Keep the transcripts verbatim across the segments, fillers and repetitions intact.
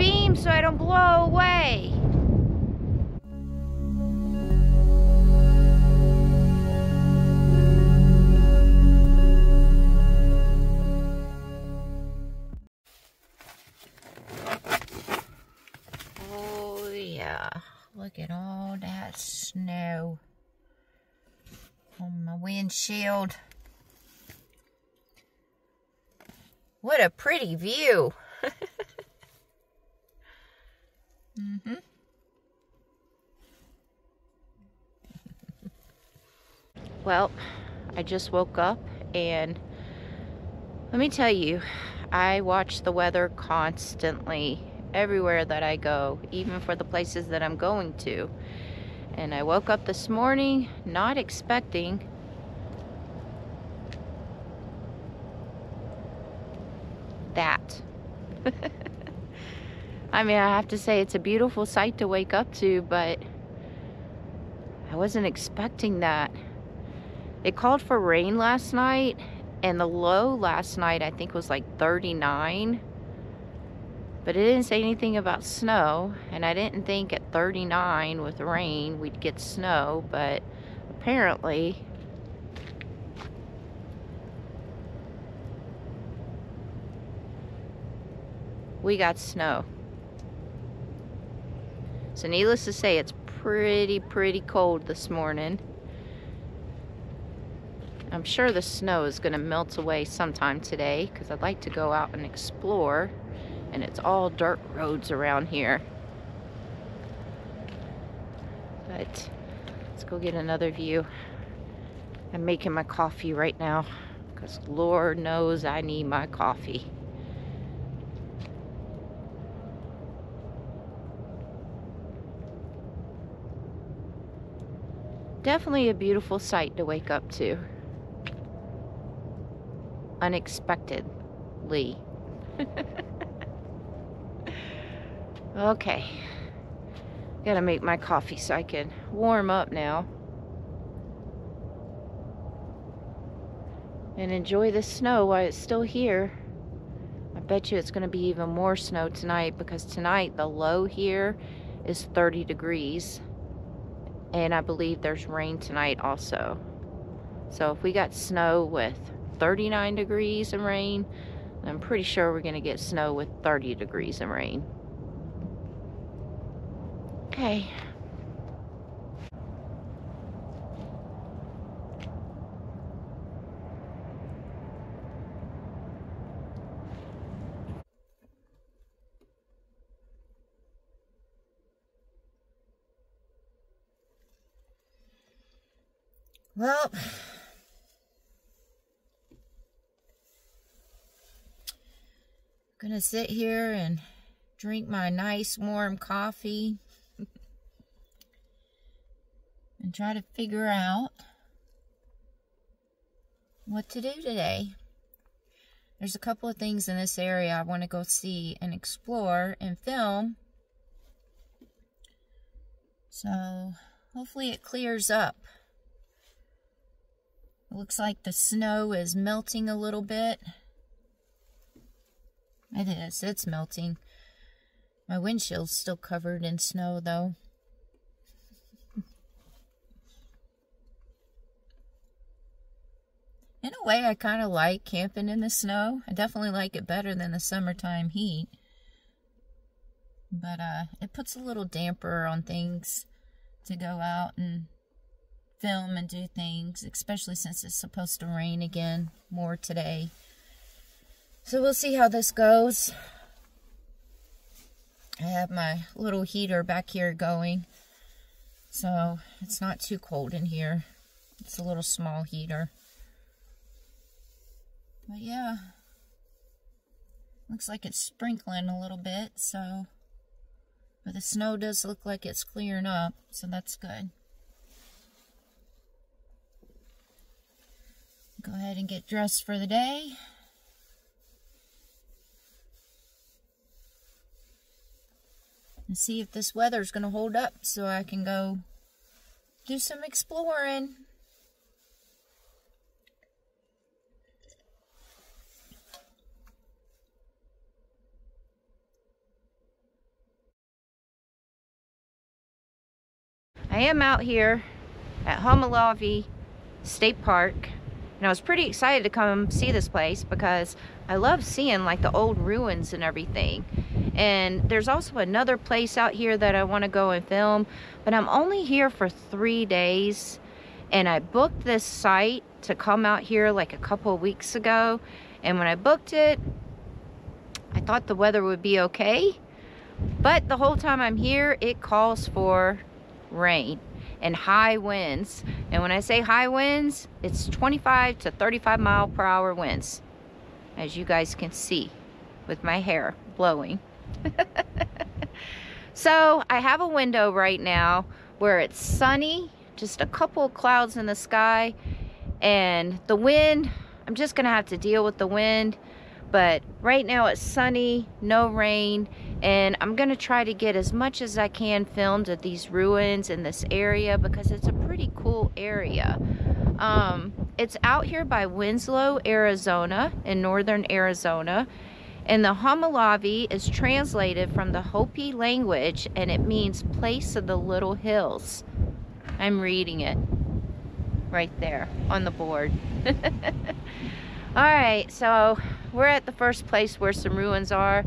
beam so I don't blow away. Oh yeah, look at all that snow on my windshield. What a pretty view. Mm-hmm. Well, I just woke up, and let me tell you, I watch the weather constantly everywhere that I go, even for the places that I'm going to. And I woke up this morning not expecting that. I mean, I have to say it's a beautiful sight to wake up to, but I wasn't expecting that. It called for rain last night, and the low last night I think was like thirty-nine, but it didn't say anything about snow, and I didn't think at thirty-nine with rain we'd get snow, but apparently we got snow. So needless to say, it's pretty, pretty cold this morning. I'm sure the snow is gonna melt away sometime today, because I'd like to go out and explore, and it's all dirt roads around here. But let's go get another view. I'm making my coffee right now, because Lord knows I need my coffee. Definitely a beautiful sight to wake up to. Unexpectedly. Okay. Gotta make my coffee so I can warm up now. And enjoy the snow while it's still here. I bet you it's gonna be even more snow tonight, because tonight the low here is thirty degrees. And I believe there's rain tonight also. So if we got snow with thirty-nine degrees and rain, I'm pretty sure we're gonna get snow with thirty degrees and rain. Okay. Well, I'm gonna sit here and drink my nice warm coffee and try to figure out what to do today. There's a couple of things in this area I want to go see and explore and film. So hopefully it clears up. It looks like the snow is melting a little bit. It is. It's melting. My windshield's still covered in snow, though. In a way, I kind of like camping in the snow. I definitely like it better than the summertime heat. But uh, it puts a little damper on things to go out and film and do things, especially since it's supposed to rain again more today. So we'll see how this goes. I have my little heater back here going, so it's not too cold in here. It's a little small heater. But yeah, looks like it's sprinkling a little bit, so, but the snow does look like it's clearing up, so that's good. Go ahead and get dressed for the day. And see if this weather's gonna hold up so I can go do some exploring. I am out here at Homolovi State Park, and I was pretty excited to come see this place because I love seeing like the old ruins and everything. And there's also another place out here that I want to go and film, but I'm only here for three days. And I booked this site to come out here like a couple of weeks ago. And when I booked it, I thought the weather would be okay. But the whole time I'm here, it calls for rain and high winds. And when I say high winds, it's twenty-five to thirty-five mile per hour winds, as you guys can see with my hair blowing. So I have a window right now where it's sunny, just a couple of clouds in the sky, and the wind, I'm just gonna have to deal with the wind. But right now it's sunny, no rain, and I'm gonna try to get as much as I can filmed of these ruins in this area because it's a pretty cool area. Um, it's out here by Winslow, Arizona, in northern Arizona, and the Homolovi is translated from the Hopi language, and it means place of the little hills. I'm reading it right there on the board. All right, so we're at the first place where some ruins are,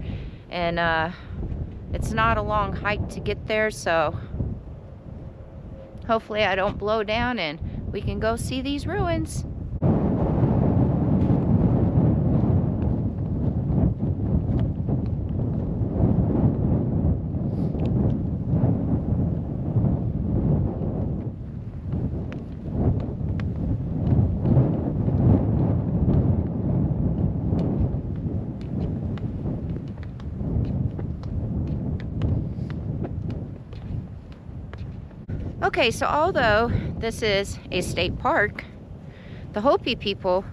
and uh, it's not a long hike to get there, so hopefully I don't blow down and we can go see these ruins. Okay, so although this is a state park, the Hopi people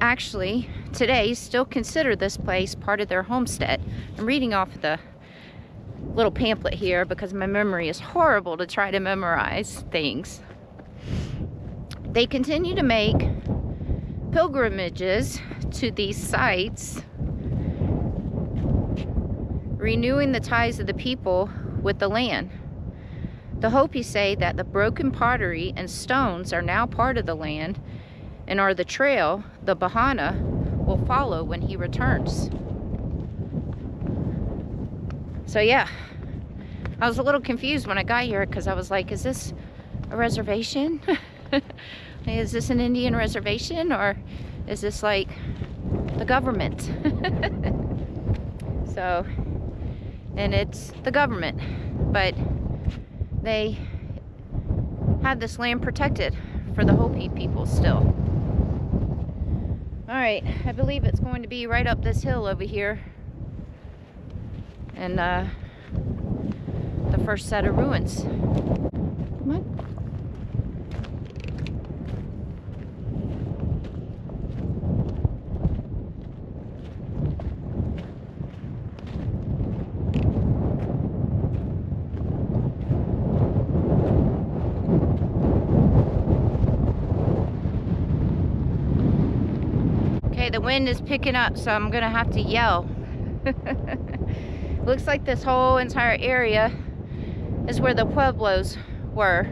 actually today still consider this place part of their homestead. I'm reading off the little pamphlet here because my memory is horrible to try to memorize things. They continue to make pilgrimages to these sites, renewing the ties of the people with the land. The Hopi say that the broken pottery and stones are now part of the land and are the trail the Bahana will follow when he returns. So yeah, I was a little confused when I got here because I was like, is this a reservation? Is this an Indian reservation, or is this like the government? So, and it's the government, but they had this land protected for the Hopi people still. All right, I believe it's going to be right up this hill over here, and uh, the first set of ruins. Come on. The wind is picking up, so I'm gonna have to yell. Looks like this whole entire area is where the Pueblos were.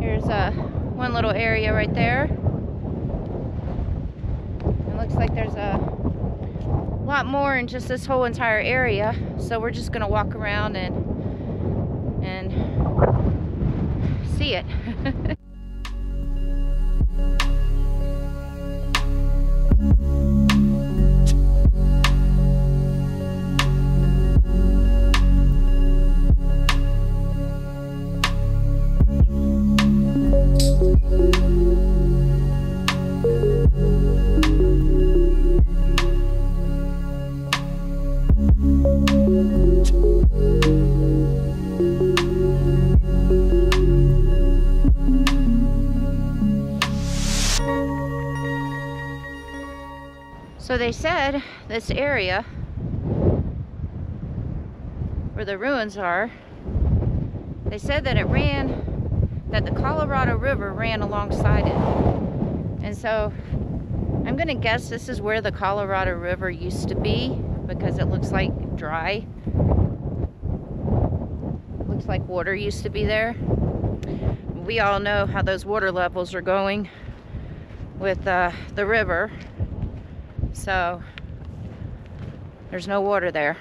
Here's uh, one little area right there. It looks like there's a lot more in just this whole entire area, so we're just gonna walk around and and see it. So they said this area where the ruins are, they said that it ran, that the Colorado River ran alongside it. And so I'm gonna guess this is where the Colorado River used to be because it looks like dry. Looks years, like water used to be there. We all know how those water levels are going with uh, the river. So there's no water there.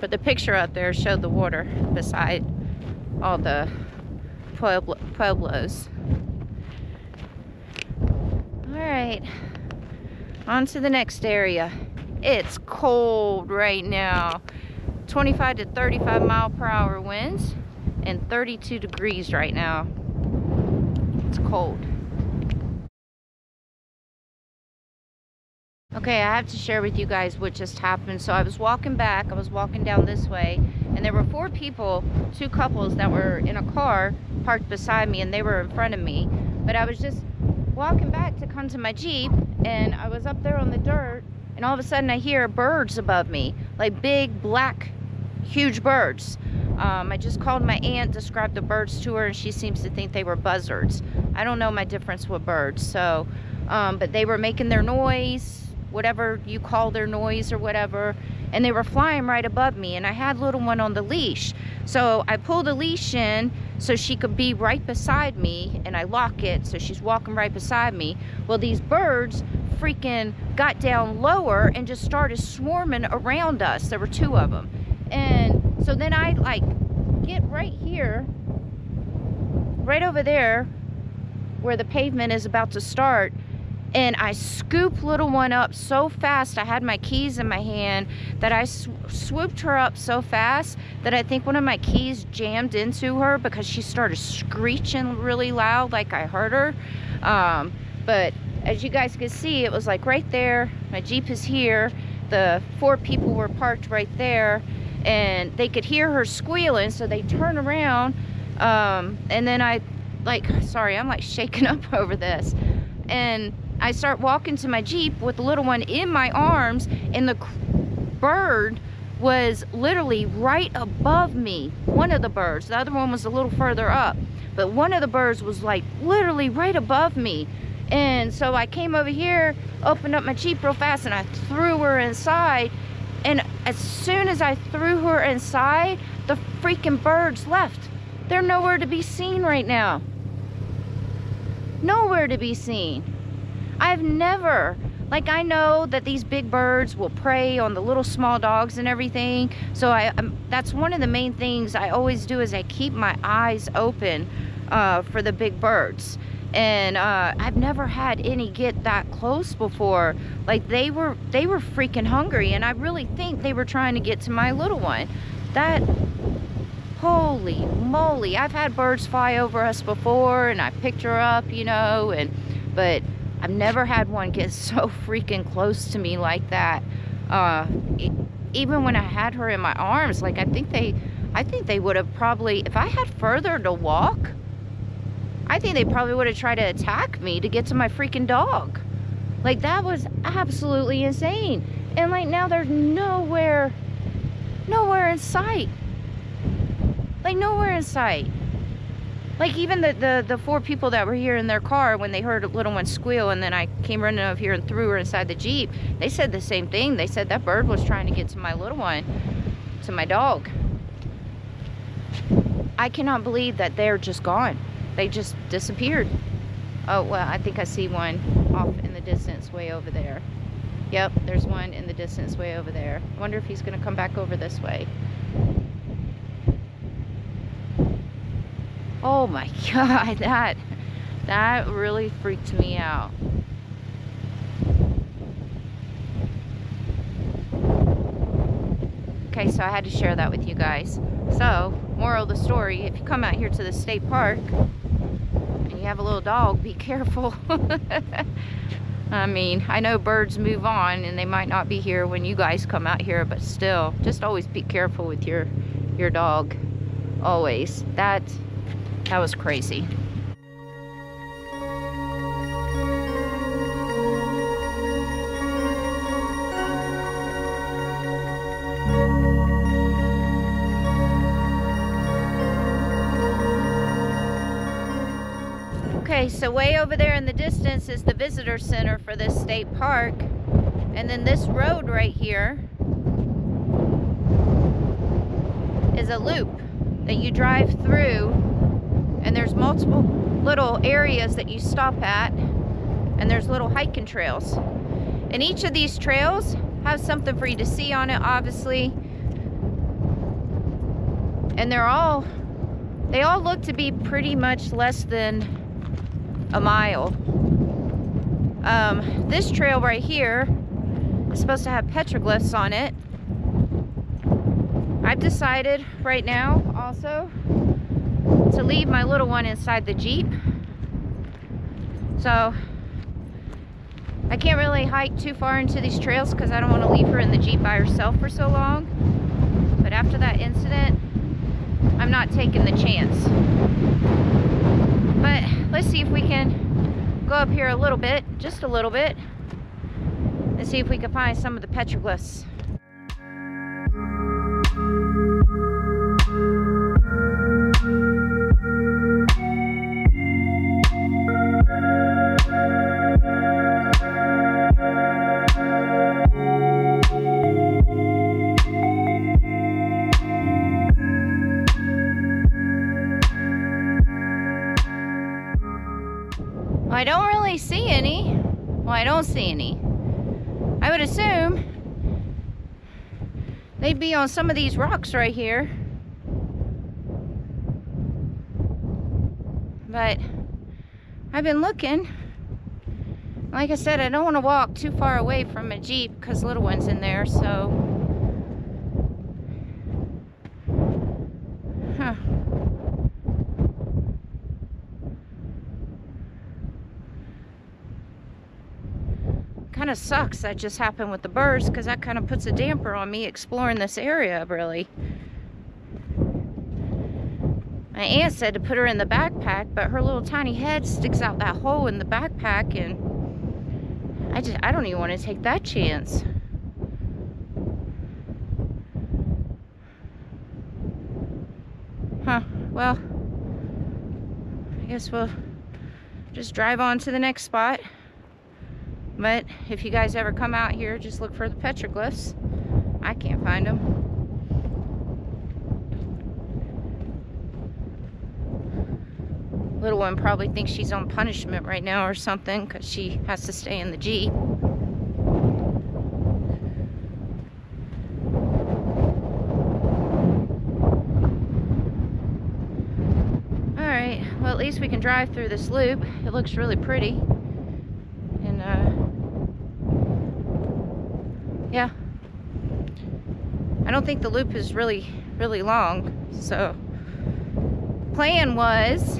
But the picture up there showed the water beside all the pueblo pueblos. All right, on to the next area. It's cold right now. twenty-five to thirty-five mile per hour winds and thirty-two degrees right now. It's cold. Okay, I have to share with you guys what just happened. So I was walking back, I was walking down this way, and there were four people, two couples that were in a car parked beside me, and they were in front of me. But I was just walking back to come to my Jeep, and I was up there on the dirt, and all of a sudden I hear birds above me, like big, black, huge birds. Um, I just called my aunt, described the birds to her, and she seems to think they were buzzards. I don't know my difference with birds, so, um, but they were making their noise, whatever you call their noise or whatever, and they were flying right above me, and I had little one on the leash. So I pulled the leash in so she could be right beside me, and I lock it so she's walking right beside me. Well, these birds freaking got down lower and just started swarming around us. There were two of them. And so then I like get right here, right over there where the pavement is about to start, and I scooped little one up so fast. I had my keys in my hand that I sw swooped her up so fast that I think one of my keys jammed into her because she started screeching really loud, like I heard her. Um, but as you guys can see, it was like right there. My Jeep is here. The four people were parked right there, and they could hear her squealing, so they turn around. Um, and then I, like, sorry, I'm like shaking up over this. And I start walking to my Jeep with the little one in my arms, and the bird was literally right above me. One of the birds, the other one was a little further up, but one of the birds was like literally right above me. And so I came over here, opened up my Jeep real fast, and I threw her inside. And as soon as I threw her inside, the freaking birds left. They're nowhere to be seen right now. Nowhere to be seen. I've never, like, I know that these big birds will prey on the little small dogs and everything. So I, I'm, that's one of the main things I always do is I keep my eyes open uh, for the big birds. And uh, I've never had any get that close before. Like they were, they were freaking hungry, and I really think they were trying to get to my little one. That, holy moly! I've had birds fly over us before, and I picked her up, you know, and but. I've never had one get so freaking close to me like that. Uh, it, even when I had her in my arms, like I think they, I think they would have probably, if I had further to walk, I think they probably would have tried to attack me to get to my freaking dog. Like that was absolutely insane. And like now there's nowhere, nowhere in sight. Like nowhere in sight. Like even the, the, the four people that were here in their car when they heard a little one squeal and then I came running over here and threw her inside the Jeep, they said the same thing. They said that bird was trying to get to my little one, to my dog. I cannot believe that they're just gone. They just disappeared. Oh, well, I think I see one off in the distance way over there. Yep, there's one in the distance way over there. I wonder if he's going to come back over this way. Oh my God, that, that really freaked me out. Okay, so I had to share that with you guys. So, moral of the story, if you come out here to the state park and you have a little dog, be careful. I mean, I know birds move on and they might not be here when you guys come out here, but still, just always be careful with your, your dog, always. That. That was crazy. Okay, so way over there in the distance is the visitor center for this state park. And then this road right here is a loop that you drive through, and there's multiple little areas that you stop at, and there's little hiking trails. And each of these trails have something for you to see on it, obviously. And they're all, they all look to be pretty much less than a mile. Um, this trail right here is supposed to have petroglyphs on it. I've decided right now also to leave my little one inside the Jeep. So I can't really hike too far into these trails because I don't want to leave her in the Jeep by herself for so long. But after that incident, I'm not taking the chance. But let's see if we can go up here a little bit, just a little bit, and see if we can find some of the petroglyphs. I don't really see any. Well, I don't see any. I would assume they'd be on some of these rocks right here. But I've been looking. Like I said, I don't want to walk too far away from a Jeep because little one's in there, so. Huh. Kind of sucks that just happened with the birds, because that kind of puts a damper on me exploring this area, really. My aunt said to put her in the backpack, but her little tiny head sticks out that hole in the backpack, and I just, I don't even want to take that chance. Huh, well, I guess we'll just drive on to the next spot. But if you guys ever come out here, just look for the petroglyphs. I can't find them. Little one probably thinks she's on punishment right now or something because she has to stay in the Jeep. All right, well, at least we can drive through this loop. It looks really pretty. Yeah, I don't think the loop is really, really long, so plan was,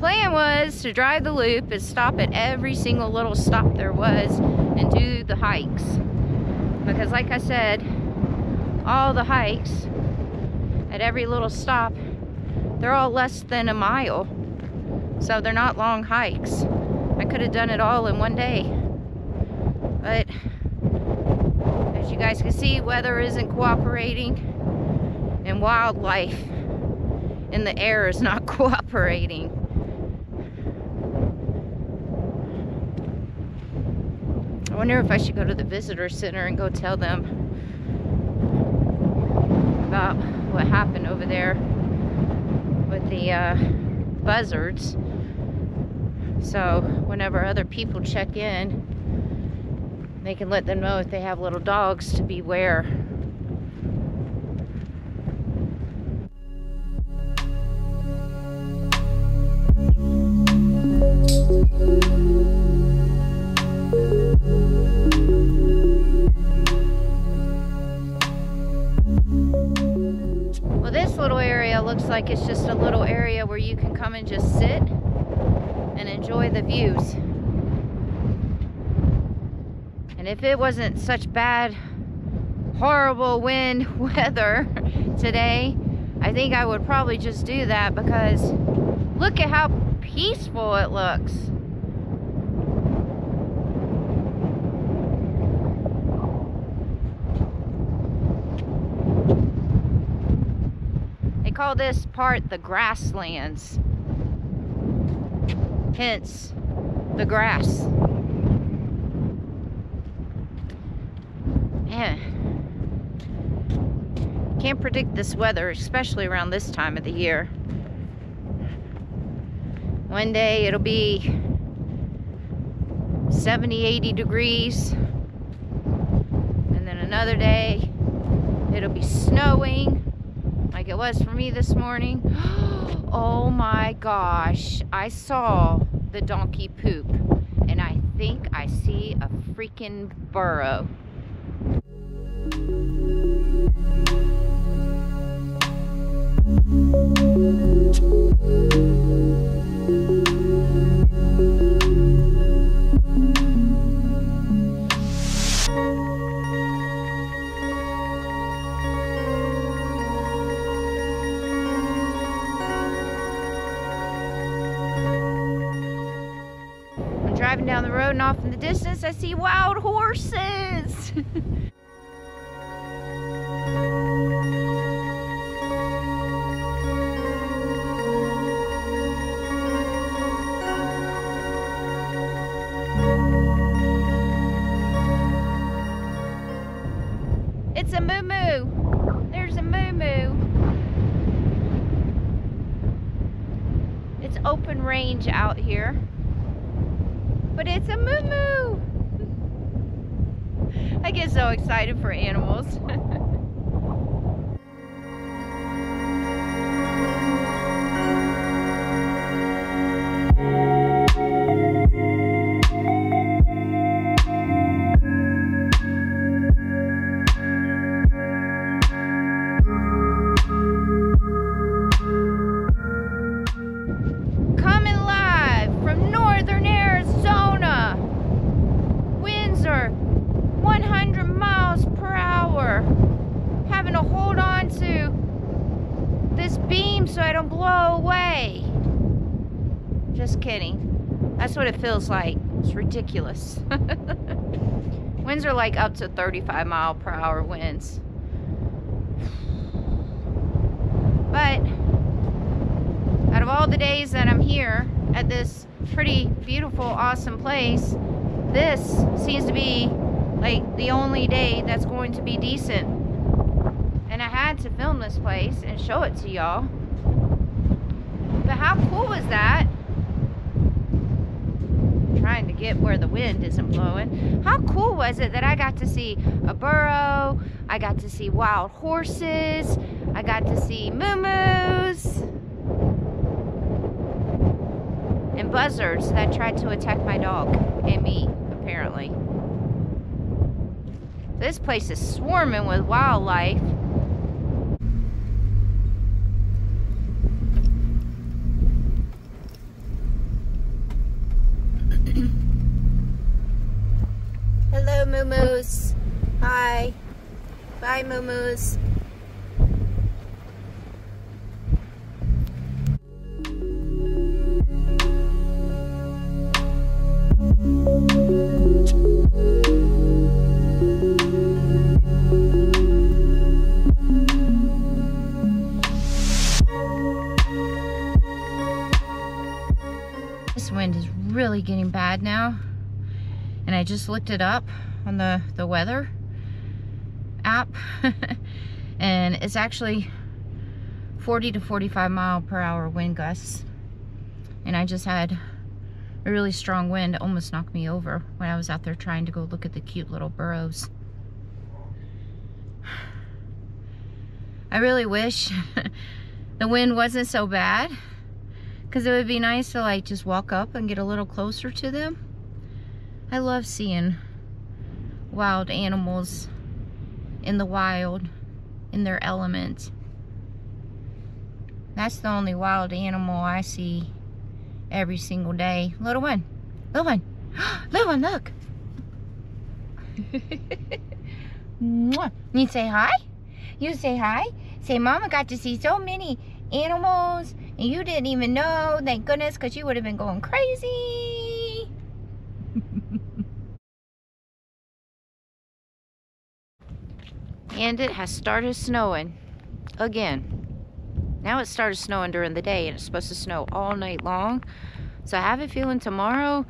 plan was to drive the loop and stop at every single little stop there was and do the hikes, because like I said, all the hikes at every little stop, they're all less than a mile, so they're not long hikes. I could have done it all in one day. But as you guys can see, weather isn't cooperating, and wildlife in the air is not cooperating. I wonder if I should go to the visitor center and go tell them about what happened over there with the uh, buzzards. So whenever other people check in, they can let them know if they have little dogs to beware. Well, this little area looks like it's just a little area where you can come and just sit and enjoy the views. If it wasn't such bad, horrible wind weather today, I think I would probably just do that, because look at how peaceful it looks. They call this part the grasslands, hence the grass. can't predict this weather, especially around this time of the year. One day it'll be seventy, eighty degrees, and then another day it'll be snowing like it was for me this morning. Oh my gosh, I saw the donkey poop, and I think I see a freaking burrow. Driving down the road, and off in the distance I see wild horses. It's a moo-moo. There's a moo-moo. It's open range out here. But it's a moo-moo. I get so excited for animals. Just kidding. That's what it feels like. It's ridiculous. Winds are like up to thirty-five mile per hour winds. But out of all the days that I'm here at this pretty beautiful, awesome place, this seems to be like the only day that's going to be decent. And I had to film this place and show it to y'all. But how cool was that? Trying to get where the wind isn't blowing. How cool was it that I got to see a burrow, I got to see wild horses, I got to see moo-moos, and buzzards that tried to attack my dog and me, apparently. This place is swarming with wildlife. Hello, moo-moos. Hi. Bye, moo-moos. This wind is really getting bad now. And I just looked it up on the, the weather app. And it's actually forty to forty-five mile per hour wind gusts. And I just had a really strong wind almost knocked me over when I was out there trying to go look at the cute little burrows. I really wish the wind wasn't so bad, because it would be nice to like just walk up and get a little closer to them. I love seeing wild animals in the wild, in their element. That's the only wild animal I see every single day. Little one, little one, little one, look. You say hi? You say hi? Say, Mama got to see so many animals and you didn't even know, thank goodness, because you would have been going crazy. And it has started snowing again. Now it started snowing during the day, and it's supposed to snow all night long. So I have a feeling tomorrow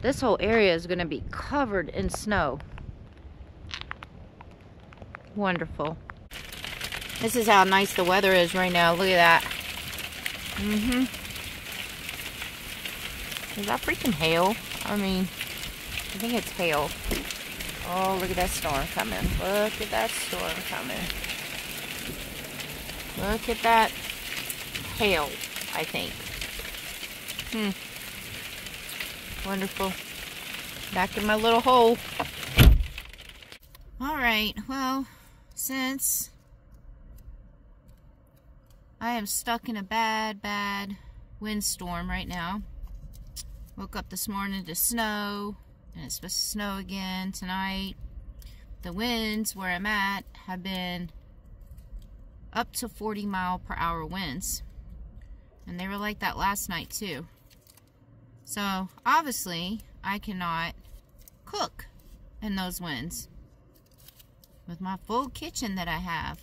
this whole area is going to be covered in snow. Wonderful. This is how nice the weather is right now. Look at that. Mm-hmm. Is that freaking hail? I mean, I think it's hail. Oh, look at that storm coming. Look at that storm coming. Look at that hail, I think. Hmm. Wonderful. Back in my little hole. Alright, well, since I am stuck in a bad, bad windstorm right now. Woke up this morning to snow, and it's supposed to snow again tonight. The winds where I'm at have been up to forty mile per hour winds. And they were like that last night too. So obviously I cannot cook in those winds with my full kitchen that I have.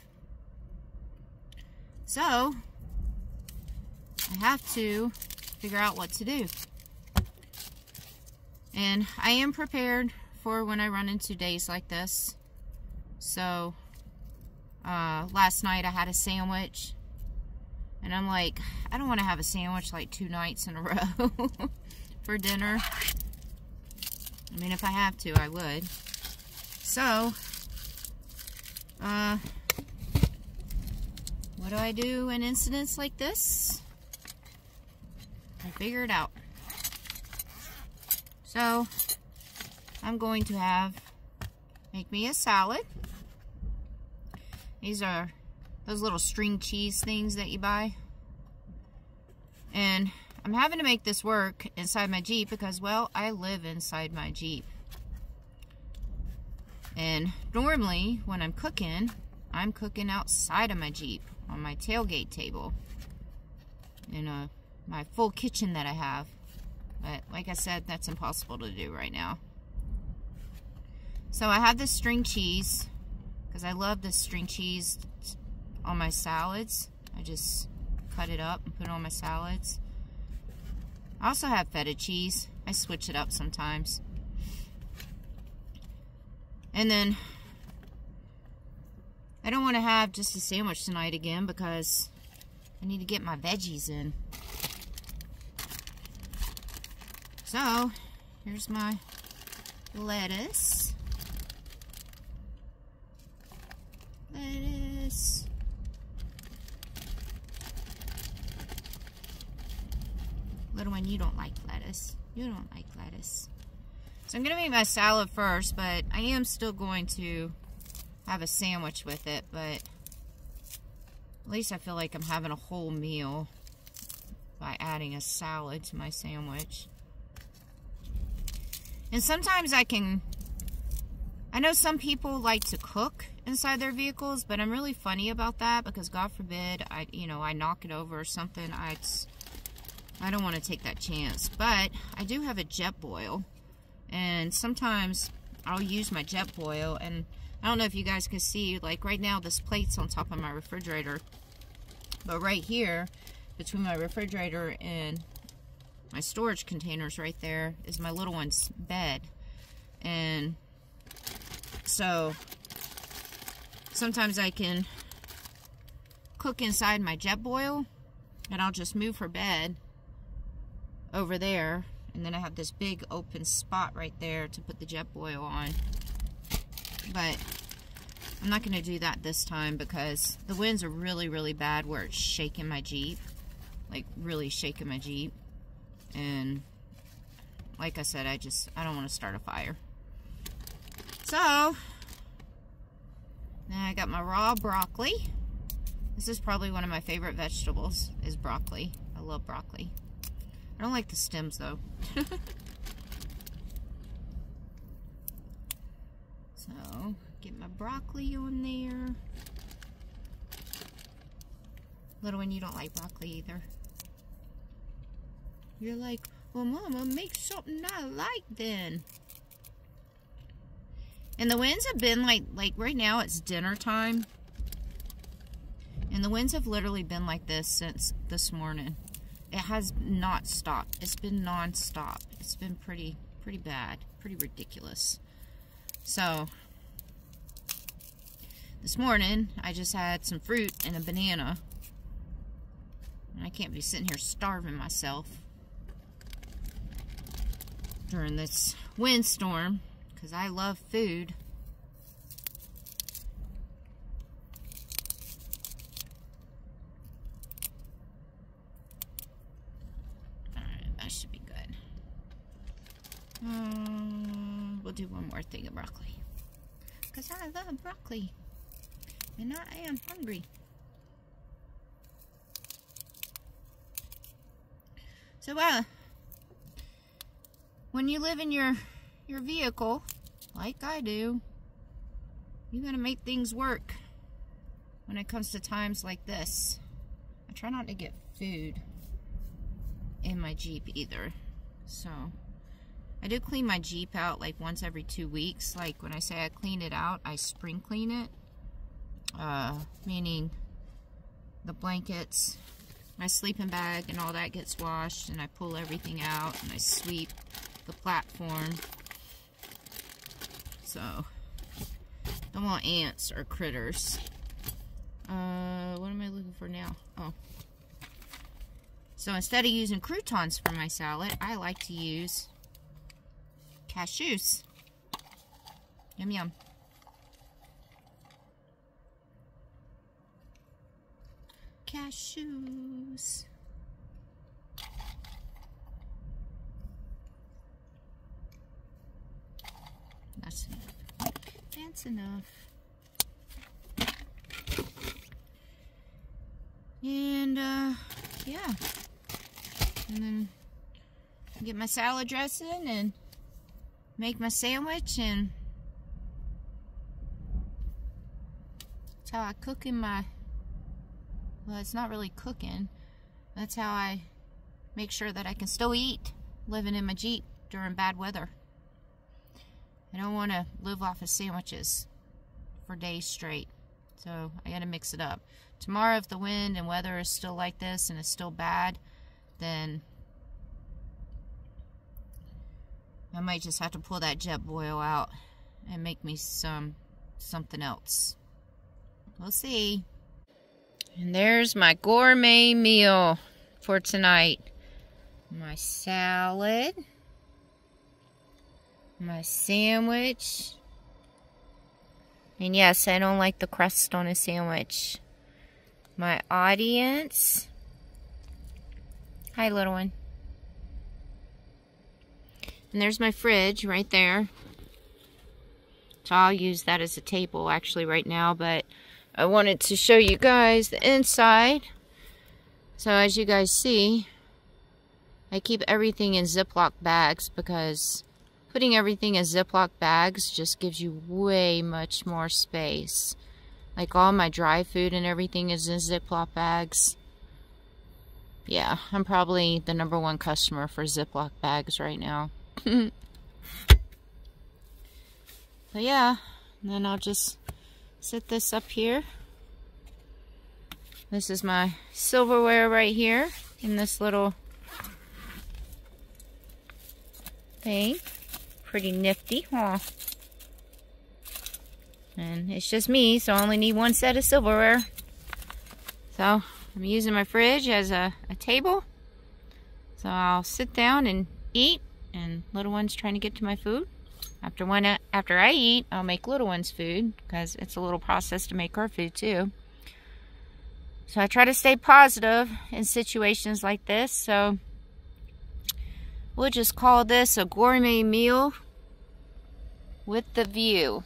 So I have to figure out what to do. And I am prepared for when I run into days like this. So uh, last night I had a sandwich. And I'm like, I don't want to have a sandwich like two nights in a row for dinner. I mean, if I have to, I would. So, uh, what do I do in incidents like this? I figure it out. So, I'm going to have, make me a salad. These are those little string cheese things that you buy. And I'm having to make this work inside my Jeep because, well, I live inside my Jeep. And normally, when I'm cooking, I'm cooking outside of my Jeep on my tailgate table in a, my full kitchen that I have. But, like I said, that's impossible to do right now. So, I have this string cheese because I love this string cheese on my salads. I just cut it up and put it on my salads. I also have feta cheese. I switch it up sometimes. And then I don't want to have just a sandwich tonight again because I need to get my veggies in. So here's my lettuce. Lettuce. Little one, you don't like lettuce. You don't like lettuce. So I'm going to make my salad first, but I am still going to have a sandwich with it, but at least I feel like I'm having a whole meal by adding a salad to my sandwich. And sometimes I can, I know some people like to cook inside their vehicles, but I'm really funny about that because God forbid, I, you know, I knock it over or something, I I don't want to take that chance, but I do have a Jetboil, and sometimes I'll use my Jetboil, and I don't know if you guys can see, like right now this plate's on top of my refrigerator, but right here, between my refrigerator and my storage containers right there, is my little one's bed, and so sometimes I can cook inside my Jetboil, and I'll just move her bed over there, and then I have this big open spot right there to put the Jetboil on. But I'm not going to do that this time because the winds are really, really bad where it's shaking my Jeep. Like, really shaking my Jeep. And, like I said, I just, I don't want to start a fire. So, now I got my raw broccoli. This is probably one of my favorite vegetables, is broccoli. I love broccoli. I don't like the stems, though. So, get my broccoli on there. Little one, you don't like broccoli either. You're like, well, Mama, make something I like then. And the winds have been like, like right now it's dinner time. And the winds have literally been like this since this morning. It has not stopped. It's been non-stop. It's been pretty, pretty bad. Pretty ridiculous. So, This morning, I just had some fruit and a banana. And I can't be sitting here starving myself during this windstorm, because I love food. Alright, that should be good. Uh, we'll do one more thing of broccoli, because I love broccoli. And I am hungry. So, uh, when you live in your, your vehicle, like I do, you gotta make things work when it comes to times like this. I try not to get food in my Jeep either. So, I do clean my Jeep out like once every two weeks. Like when I say I clean it out, I spring clean it. Uh, meaning the blankets, my sleeping bag and all that gets washed, and I pull everything out and I sweep the platform. So, don't want ants or critters. Uh, what am I looking for now? Oh. So instead of using croutons for my salad, I like to use cashews. Yum yum. Cashews. That's enough. That's enough. And, uh, yeah. And then get my salad dressing and make my sandwich, and that's how I cook in my... Well, it's not really cooking. That's how I make sure that I can still eat living in my Jeep during bad weather. I don't want to live off of sandwiches for days straight. So I got to mix it up. Tomorrow, if the wind and weather is still like this and it's still bad, then I might just have to pull that Jetboil out and make me some something else. We'll see. And there's my gourmet meal for tonight. My salad, my sandwich, and yes, I don't like the crust on a sandwich. My audience. Hi, little one. And there's my fridge right there. So I'll use that as a table actually right now, but I wanted to show you guys the inside. So as you guys see, I keep everything in Ziploc bags, because putting everything in Ziploc bags just gives you way much more space. Like all my dry food and everything is in Ziploc bags. Yeah, I'm probably the number one customer for Ziploc bags right now. But yeah, and then I'll just set this up here. This is my silverware right here in this little thing. Pretty nifty, huh? And it's just me, so I only need one set of silverware. So I'm using my fridge as a, a table. So I'll sit down and eat, and little one's trying to get to my food. After one, after I eat, I'll make little one's food, because it's a little process to make her food too. So I try to stay positive in situations like this. So we'll just call this a gourmet meal with the view.